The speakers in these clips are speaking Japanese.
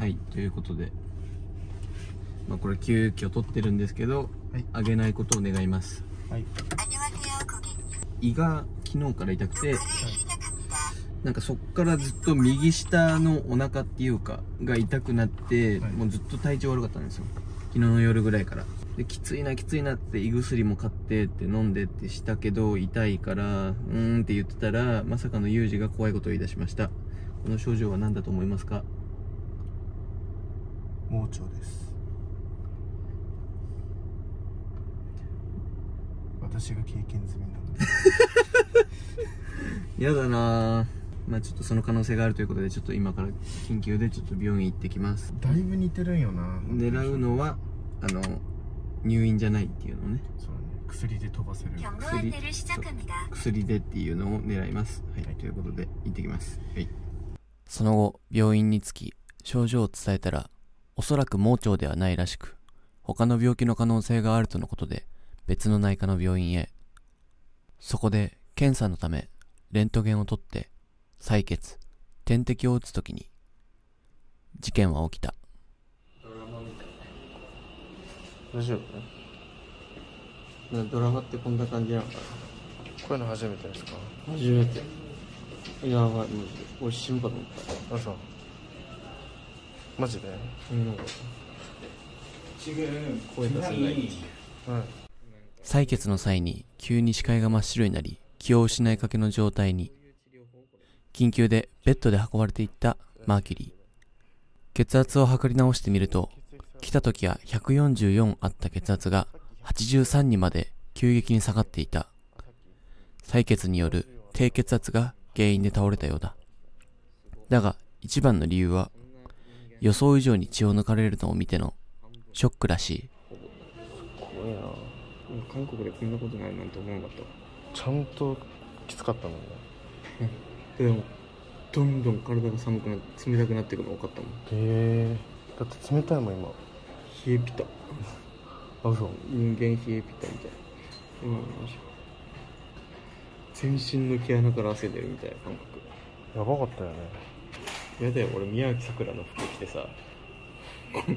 はい、ということで、まあ、これ急遽取ってるんですけど、はい、あげないことを願います。はい、胃が昨日から痛くて、はい、なんかそっからずっと右下のお腹っていうかが痛くなって、はい、もうずっと体調悪かったんですよ。昨日の夜ぐらいから。で、きついなって胃薬も買ってって飲んでってしたけど、痛いからって言ってたら、まさかのユージが怖いことを言い出しました。この症状は何だと思いますか？盲腸です。私が経験済みなんでやだなぁ。まあちょっとその可能性があるということで、ちょっと今から緊急でちょっと病院行ってきます。だいぶ似てるんよな。狙うのは入院じゃないっていうのをね。そうね、薬で飛ばせる。薬でっていうのを狙います。はい、はい、ということで行ってきます。はい、その後病院に着き症状を伝えたら、おそらく盲腸ではないらしく、他の病気の可能性があるとのことで別の内科の病院へ。そこで検査のためレントゲンを取って採血、点滴を打つときに、事件は起きた。大丈夫？ドラマってこんな感じなのかな。こういうの初めてですか？初めて。いやばい、俺死ぬかと思った。あ、そう。マジで？うん。声出せない。はい。採血の際に急に視界が真っ白になり、気を失いかけの状態に。緊急でベッドで運ばれていったマーキュリー。血圧を測り直してみると、来た時は144あった血圧が83にまで急激に下がっていた。採血による低血圧が原因で倒れたようだ。だが一番の理由は、予想以上に血を抜かれるのを見てのショックらしい。怖いな。韓国でこんなことないなんて思わなかった。ちゃんときつかったもんね。でもどんどん体が寒くなって冷たくなっていくのが多かったもん。へえ。だって冷たいもん今。冷えピタ。あ、そう。人間冷えピタみたいな。全身の毛穴から汗出るみたいな感覚。やばかったよね。やだよ、俺宮脇さくらの服着てさ、こん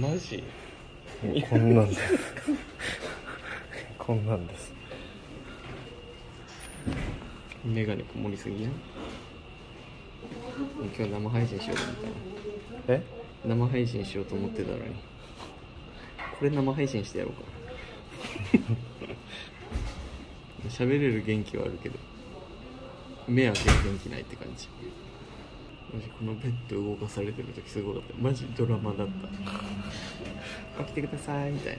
なマジ？こんなんですこんなんです。メガネこもりすぎやん。今日生配信しようと思ったの。え？生配信しようと思ってたのに、これ生配信してやろうか喋れる元気はあるけど、目開ける元気ないって感じ。マジこのベッド動かされてる時すごかった。マジドラマだった起きてくださいみたいな。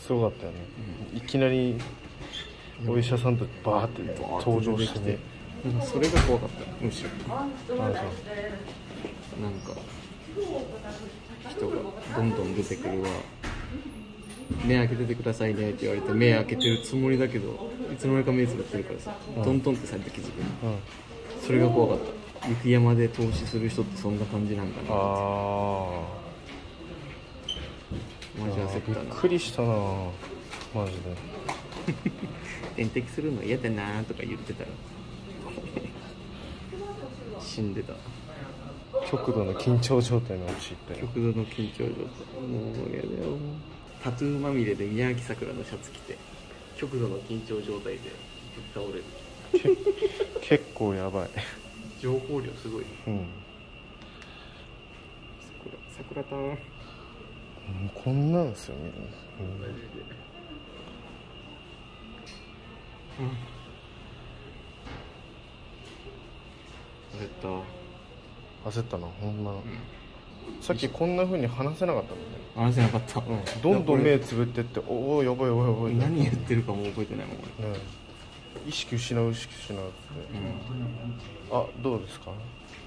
すごかったよね、うん、いきなりお医者さんとバーって登場して、なんかそれが怖かった。むしろなんか人がどんどん出てくるわ。目開けててくださいねって言われて、目開けてるつもりだけどいつの間にか目つぶってるからさ、トントンってされて気づくの、うん、それが怖かった。雪山で投資する人ってそんな感じなんかな。あマジ焦ったな。びっくりしたなマジで点滴するの嫌だなとか言ってたら死んでた。極度の緊張状態に陥ったよ。極度の緊張状態、もう嫌だよ。タトゥーまみれで宮脇桜のシャツ着て極度の緊張状態でぶっ倒れる結構やばい。情報量すごい。うん、桜たんこんなんですよね、うん、マジで。うん、焦ったな、ほんま、うん、さっきこんなふうに話せなかったもんね。話せなかった、うん、どんどん目つぶってって、おおやばいやばいやばい、何言ってるかもう覚えてないもん俺、ね、意識失うって、うん、あ、どうですか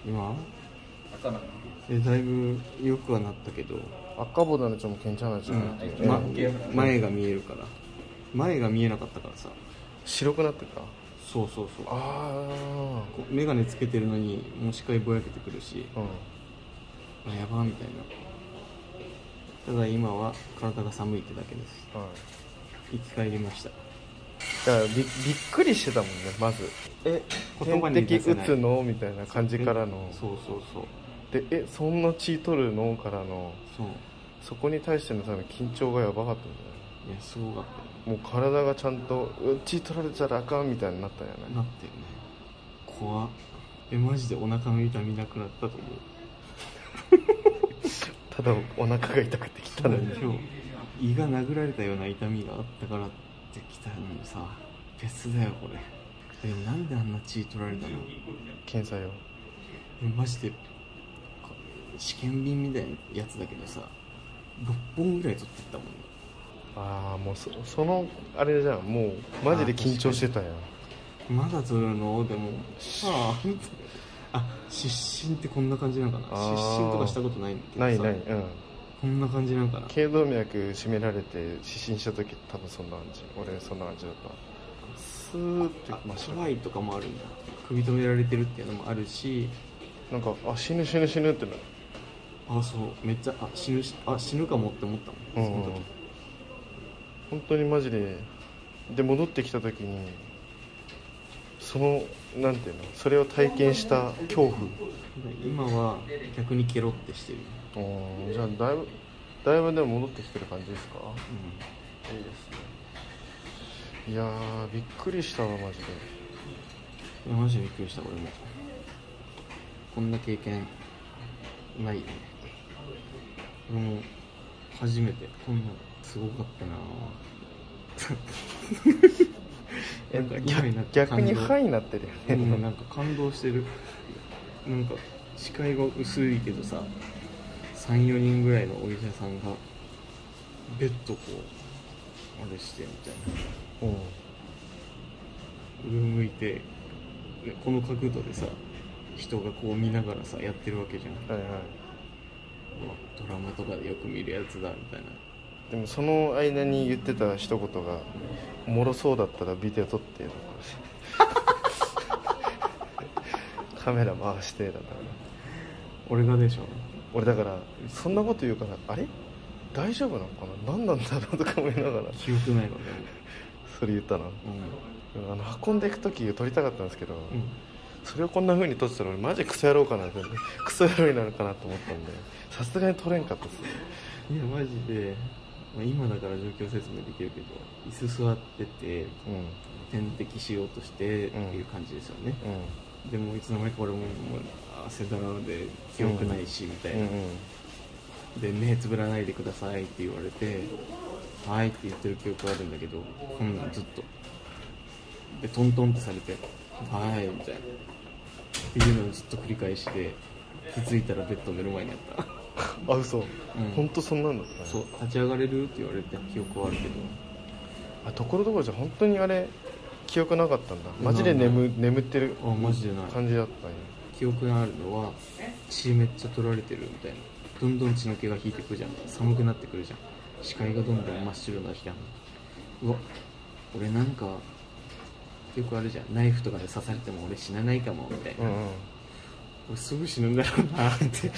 今。だいぶ良くはなったけど、赤ボタンのちょもけんちゃなじゃなくて、前が見えるから。前が見えなかったからさ、白くなってた。そうそうそう。ああ眼鏡つけてるのにもう視界ぼやけてくるし、うん、あやばみたいな。ただ今は体が寒いってだけです、はい、生き返りました。だからびっくりしてたもんね。まず点滴打つのみたいな感じからの。そうそうそう。でそんな血取るのからの そこに対しての緊張がやばかったんだよね。いやすごかったよ、もう体がちゃんと血取られちゃあかんみたいになったんやね。なってるね。怖っ。マジでお腹の痛みなくなったと思うただお腹が痛くてきたのに、今日胃が殴られたような痛みがあったからってきたのにさ、別だよこれ。でもなんであんな血取られたの？検査よ。マジで試験瓶みたいなやつだけどさ、6本ぐらい取ってったもんね。ああもうそのあれじゃん、もうマジで緊張してたやん。まだ取るの？でもああ失神ってこんな感じなんかな。失神とかしたことないんだけどさ、ないない、うん、こんな感じなんかな。頸動脈締められて失神した時多分そんな感じ。俺そんな感じだった。スーッて怖いとかもあるんだ。首止められてるっていうのもあるし、なんかあ死ぬ死ぬ死ぬってなる。あそう、めっちゃあ死ぬかもって思ったもん、うん、その時本当にマジで。で戻ってきた時にそのなんていうの、それを体験した恐怖。今は逆にケロってしてる。じゃあだいぶでも戻ってきてる感じですか？うん、いいですね。いやーびっくりしたわマジで。いやマジでびっくりした。俺もこんな経験ないよね。俺も初めてこんなのすごかったなぁ逆にハイになってるよね、うん、なんか感動してる。なんか視界が薄いけどさ、34人ぐらいのお医者さんがベッドこうあれしてみたいな、うん、上向いてこの角度でさ人がこう見ながらさやってるわけじゃん、はいはい、ドラマとかでよく見るやつだみたいな。でもその間に言ってた一言が、おもろそうだったらビデオ撮ってカメラ回してだから。俺がでしょ。俺だからそんなこと言うからあれ大丈夫なのかな、何なんだろうとか思いながら記憶ないのでそれ言ったな、うん、運んでいく時撮りたかったんですけど、うん、それをこんな風に撮ってたら俺マジクソ野郎かなってクソ野郎になるかなと思ったんで、さすがに撮れんかったです。いやマジで今だから状況説明できるけど、椅子座ってて、うん、点滴しようとしてっていう感じですよね、うん、でもいつの間にか俺も汗だらで記憶ないしみたいな、うん、で目つぶらないでくださいって言われて、うん、はいって言ってる記憶あるんだけど、こんなんずっとでトントンってされてはいみたいなっていうのをずっと繰り返して、気づいたらベッド目の前にあったあ、嘘、うん、本当そんなんだったね。そう、立ち上がれるって言われて記憶はあるけど、あ、ところどころじゃ本当にあれ記憶なかったんだ。マジで眠ってる感じだったね。記憶があるのは血めっちゃ取られてるみたいな、どんどん血の気が引いてくるじゃん、寒くなってくるじゃん、視界がどんどん真っ白になるじゃん。うわ、俺なんかよくあるじゃん、ナイフとかで刺されても俺死なないかもみたいな、うんうん、俺すぐ死ぬんだろうなって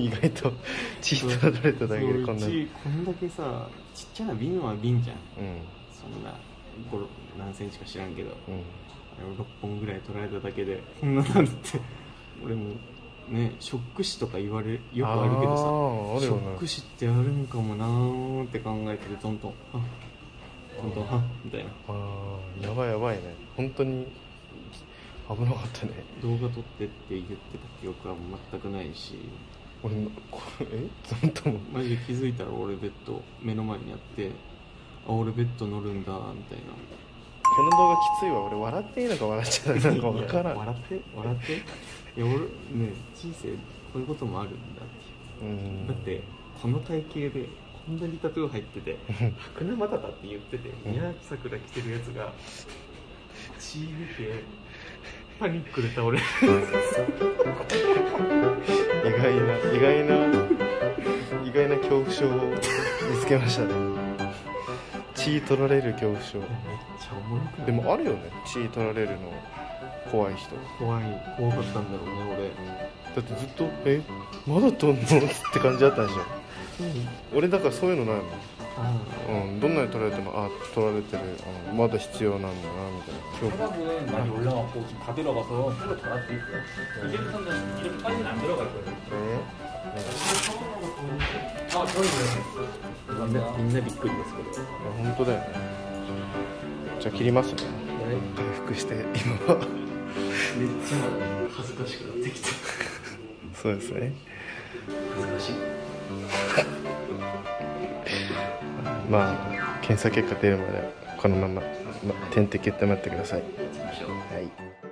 意外と血取られただけでこんなに。こんだけさ、ちっちゃな瓶は瓶じゃん、うん、そんな何センチか知らんけど、うん、6本ぐらい取られただけでこんななんって俺もね、ショック死とか言われよくあるけどさ、ショック死ってあるんかもなーって考えてて、トントンあトントンはみたいな。ああやばいやばいね、本当に危なかったね。動画撮ってって言ってた記憶は全くないし、俺のこれえちょっとマジで気づいたら俺ベッド目の前にあって、あ俺ベッド乗るんだみたいな。この動画きついわ。俺笑っていいのか笑っちゃうのか分からん笑っていや俺ね、人生こういうこともあるんだっていう、うん、だってこの体型でこんなにタトゥー入ってて白生だって言ってて宮崎桜着てるやつが血出てパニックで倒れる意外な恐怖症を見つけましたね血取られる恐怖症、めっちゃおもろくない？でもあるよね、血取られるの怖い人。怖かったんだろうね、俺。だってずっと「えまだ撮んの？」って感じだったんでしょ。俺だからそういうのないもん。うん、どんなに撮られても、あ、撮られてる、まだ必要なんだなみたいな。今日も。みんなびっくりですこれ。本当だよね。じゃあ切りますね。回復して今は。めっちゃ恥ずかしくなってきた。そうですね。恥ずかしい。まあ、検査結果出るまでこのまま、点滴やってもらってください。はい。